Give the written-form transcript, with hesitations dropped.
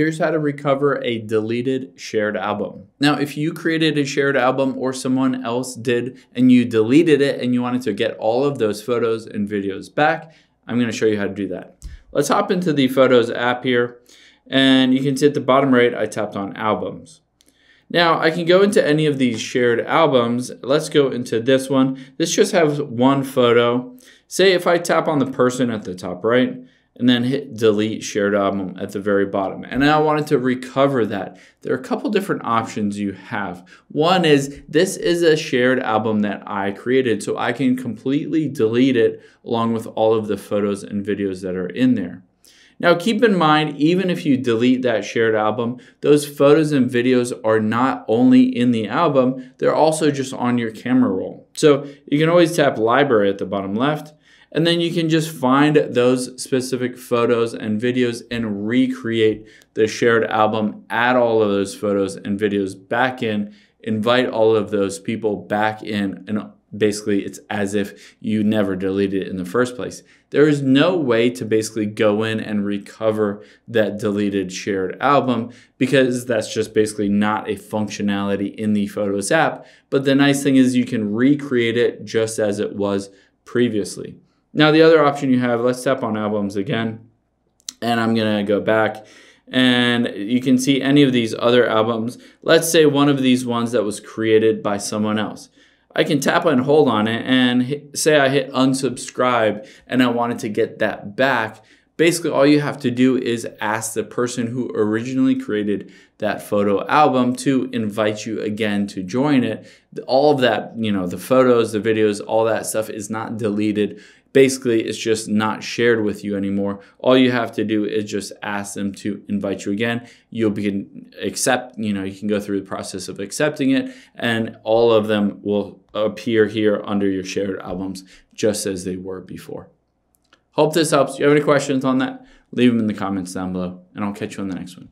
Here's how to recover a deleted shared album. Now, if you created a shared album or someone else did and you deleted it and you wanted to get all of those photos and videos back, I'm going to show you how to do that. Let's hop into the Photos app here, and you can see at the bottom right, I tapped on Albums. Now, I can go into any of these shared albums. Let's go into this one. This just has one photo. Say if I tap on the person at the top right, and then hit delete shared album at the very bottom. And I wanted to recover that. There are a couple different options you have. One is, this is a shared album that I created, so I can completely delete it along with all of the photos and videos that are in there. Now keep in mind, even if you delete that shared album, those photos and videos are not only in the album, they're also just on your camera roll. So you can always tap library at the bottom left, and then you can just find those specific photos and videos and recreate the shared album, add all of those photos and videos back in, invite all of those people back in, and basically it's as if you never deleted it in the first place. There is no way to basically go in and recover that deleted shared album because that's just basically not a functionality in the Photos app. But the nice thing is you can recreate it just as it was previously. Now the other option you have, let's tap on Albums again, and I'm gonna go back. And you can see any of these other albums. Let's say one of these ones that was created by someone else. I can tap and hold on it and say I hit unsubscribe and I wanted to get that back. Basically, all you have to do is ask the person who originally created that photo album to invite you again to join it. All of that, you know, the photos, the videos, all that stuff is not deleted. Basically, it's just not shared with you anymore. All you have to do is just ask them to invite you again. You'll be accept, you know, you can go through the process of accepting it, and all of them will appear here under your shared albums just as they were before. Hope this helps. If you have any questions on that, leave them in the comments down below, and I'll catch you on the next one.